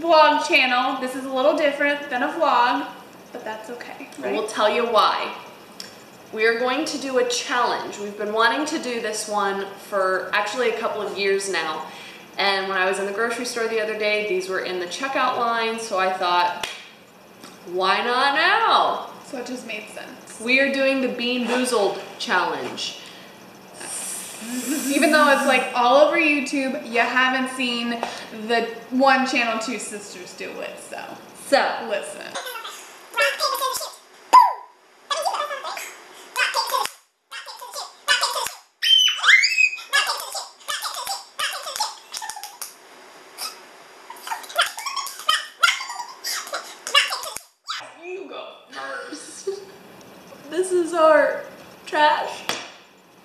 vlog channel. This is a little different than a vlog, but that's okay. Right? We'll tell you why. We are going to do a challenge. We've been wanting to do this one for actually a couple of years now. And when I was in the grocery store the other day, these were in the checkout line, so I thought, why not now? So it just made sense. We are doing the Bean Boozled Challenge. Even though it's like all over YouTube, you haven't seen the One Channel Two Sisters do it, so listen. You go first. This is our trash.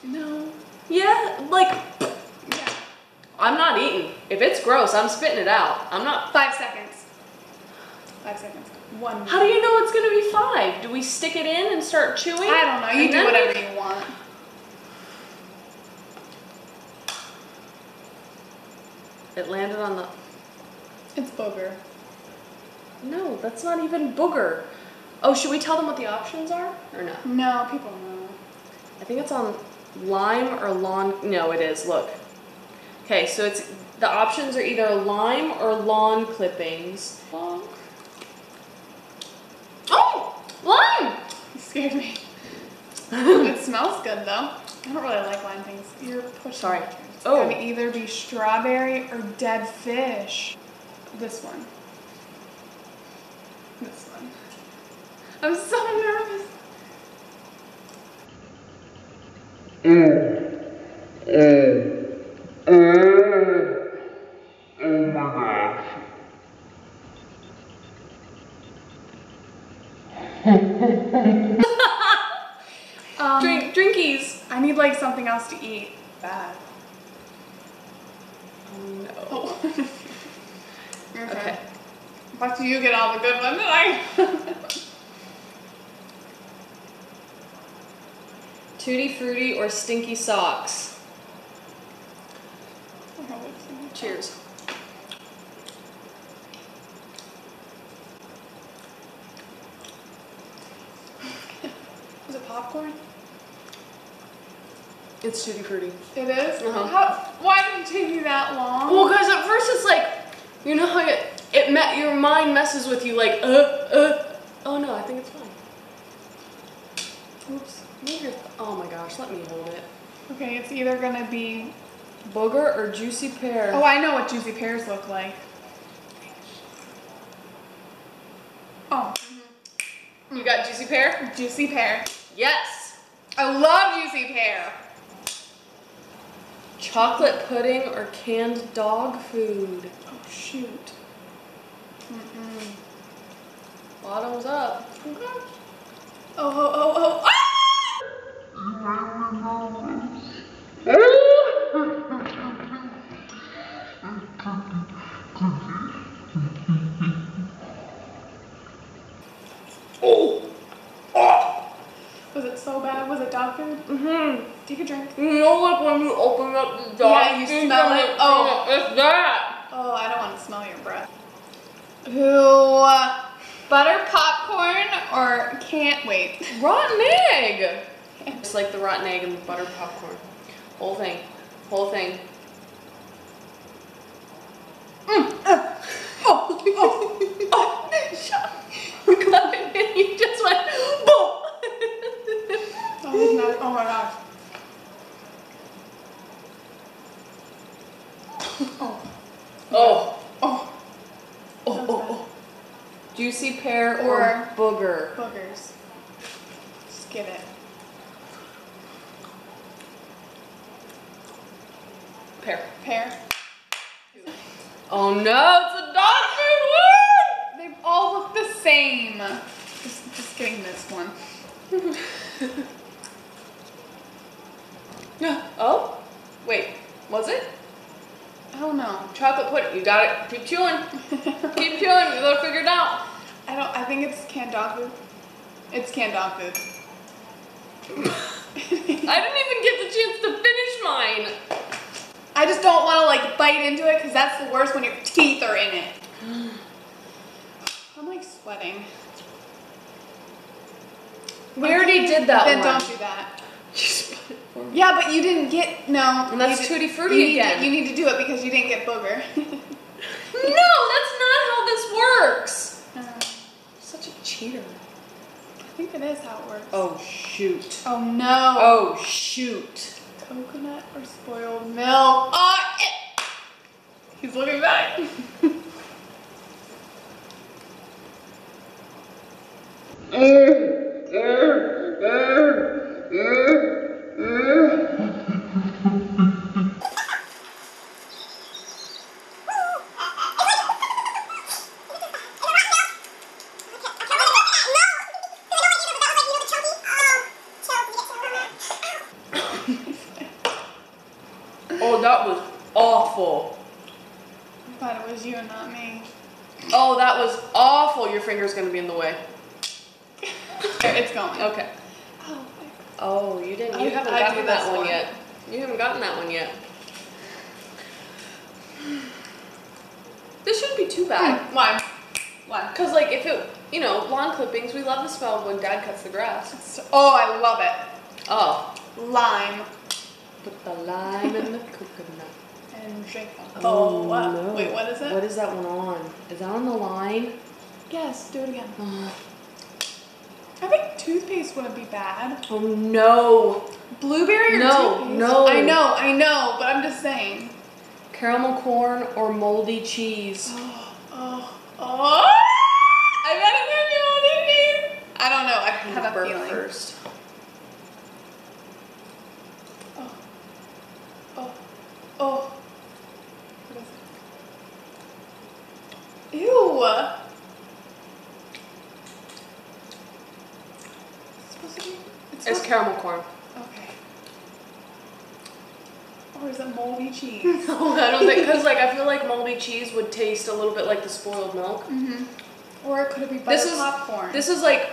No. Yeah, like, yeah. I'm not eating. If it's gross, I'm spitting it out. I'm not. 5 seconds. 5 seconds. 1 minute. How do you know it's gonna be 5? Do we stick it in and start chewing? I don't know. You do whatever you want. It landed on the. It's booger. No, that's not even booger. Oh, should we tell them what the options are or no? No, people know. I think it's on. Lime or lawn? No, it is. Look. Okay, so it's the options are either lime or lawn clippings. Oh, lime! You scared me. It smells good though. I don't really like lime things. You're pushing. Sorry. It's gonna either be strawberry or dead fish. This one. This one. I'm so nervous. Oh my gosh. Drinkies. I need like something else to eat. Bad. Oh no. Oh. Okay. But you get all the good ones that I. Tutti Frutti or Stinky Socks? Cheers. Is it popcorn? It's Tutti Frutti. It is? Uh-huh. Why did it take you that long? Well, because at first it's like, you know how your mind messes with you like, Oh no, I think it's fine. Oops. Oh my gosh, let me hold it. Okay, it's either gonna be booger or juicy pear. Oh, I know what juicy pears look like. Oh. Mm-hmm. You got juicy pear? Juicy pear. Yes. I love juicy pear. Chocolate pudding or canned dog food? Oh, shoot. Mm-mm. Bottoms up. Okay. Oh. Ah! Was it so bad? Was it dog food? Mm-hmm. Take a drink. You know, like when you open up the dog food, you smell it. Oh, it's that. Oh, I don't want to smell your breath. Ew. Butter popcorn or can't wait. Rotten egg. It's like the rotten egg and the butter popcorn. Whole thing. Whole thing. Mm. Oh. You got it and you just went boom. Oh my gosh. Oh. Juicy pear or booger. Boogers. Just get it. Pear. Pear. Oh no, it's a dog food one! They all look the same. Just getting this one. Oh? Wait, was it? Oh no. Chocolate pudding. You got it. Keep chewing. Keep chewing. You gotta figure it out. I think it's canned dog food. It's canned dog food. I didn't even get the chance to finish mine. I just don't want to like bite into it because that's the worst when your teeth are in it. I'm like sweating. We already did that one. Then don't do that. Yeah, but you didn't get, no. And that's tutti frutti again. You need to do it because you didn't get booger. No, that's not how this works. Such a cheater. I think that is how it works. Oh, shoot. Oh, no. Oh, shoot. Coconut or spoiled milk. Oh, it. He's looking back. Oh, that was awful. I thought it was you and not me. Oh, that was awful. Your finger's gonna be in the way. It's going. Okay. Oh, you didn't. You haven't gotten that one yet. You haven't gotten that one yet. This shouldn't be too bad. Why? Why? Because like if it, you know, lawn clippings. We love the smell of when Dad cuts the grass. So, oh, I love it. Oh, lime. Put the lime in the coconut. And drink the no. Wait, what is it? What is that one on? Is that on the line? Yes, do it again. I think toothpaste wouldn't be bad. Oh, no. Blueberry or toothpaste? No, no. I know, but I'm just saying. Caramel corn or moldy cheese? Oh. I bet it's going to be moldy cheese. I don't know. I have a feeling. First. Oh. Ew. It's caramel corn. Okay. Or is it moldy cheese? No, I don't think, because like I feel like moldy cheese would taste a little bit like the spoiled milk. Mm-hmm. Or it could be butter popcorn. This is like,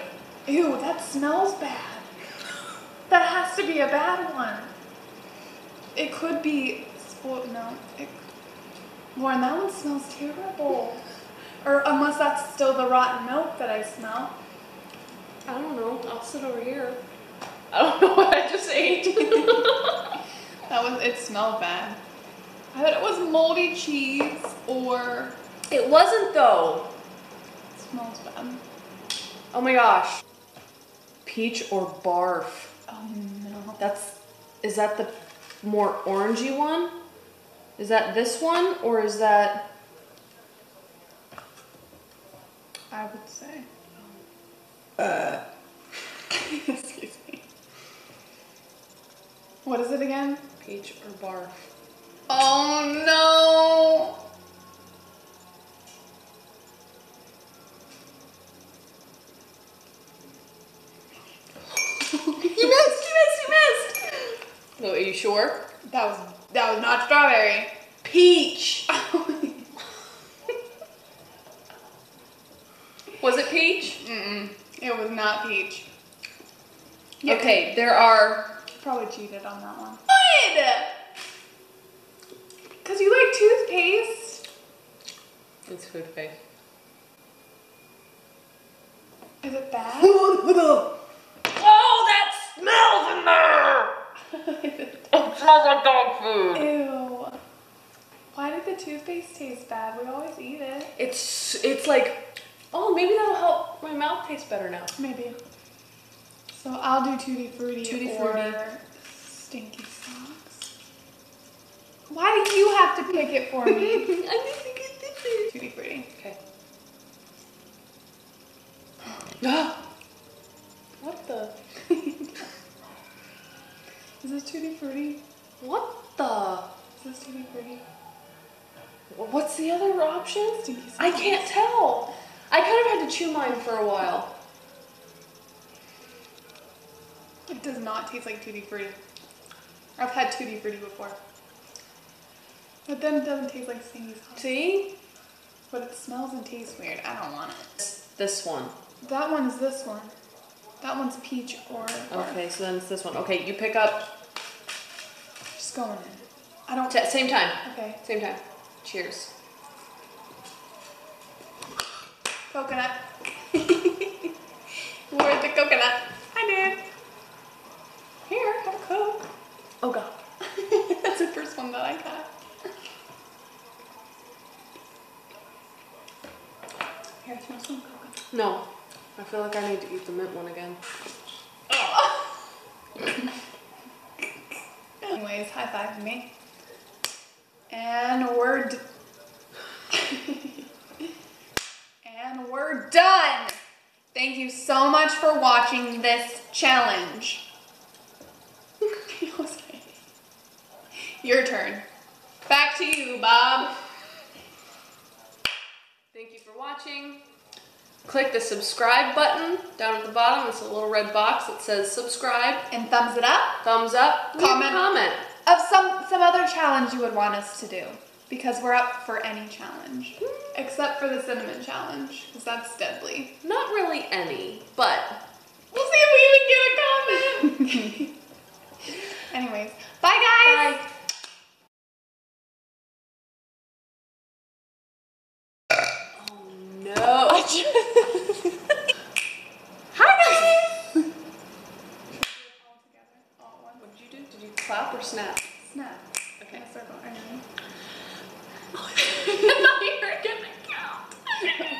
ew, that smells bad. That has to be a bad one. It could be. Well, no, Lauren, that one smells terrible. Or unless that's still the rotten milk that I smell. I don't know. I'll sit over here. I don't know what I just ate. It smelled bad. I thought it was moldy cheese or... It wasn't though. It smells bad. Oh my gosh. Peach or barf? Oh no. Is that the more orangey one? Is that this one, or is that... I would say. Excuse me. What is it again? Peach or barf. Oh no! You missed! No, are you sure? That was not strawberry. Peach. Was it peach? Mm-mm. It was not peach. Yeah, okay, there are... Probably cheated on that one. Good! Because you like toothpaste. It's food paste. Is it bad? Oh, that smells in there! It smells like dog food. Ew. Why did the toothpaste taste bad? We always eat it. It's like, oh, maybe that'll help my mouth taste better now. Maybe. So I'll do tutti frutti or stinky socks. Why do you have to pick it for me? I need to get this in. Tutti frutti. Okay. What the? Is this tutti frutti? What the? Is this tutti frutti? What's the other option? I can't tell. I kind of had to chew mine for a while. It does not taste like tutti frutti. I've had tutti frutti before. But then it doesn't taste like stinky sauce. See? But it smells and tastes weird. I don't want it. This one. That one's this one. That one's peach or... Okay, so then it's this one. Okay, you pick up... Just going in. Same time. Okay. Same time. Cheers. Coconut. Where's the coconut? Hi, Dad. Here, have a Coke. Oh, God. That's the first one that I got. Here, smell some coconut. No. I feel like I need to eat the mint one again. Oh. Anyways, high five to me. And we're... and we're done! Thank you so much for watching this challenge. Your turn. Back to you, Bob. Thank you for watching. Click the subscribe button down at the bottom. It's a little red box that says subscribe. And thumbs it up. Thumbs up. Comment. Comment of some other challenge you would want us to do, because we're up for any challenge except for the cinnamon challenge, because that's deadly. Not really any, but we'll see if we even get a comment. Anyways, bye guys. Bye. Hi guys! What did you do? Did you clap or snap? Snap. Okay. In a circle. I know. You're gonna count.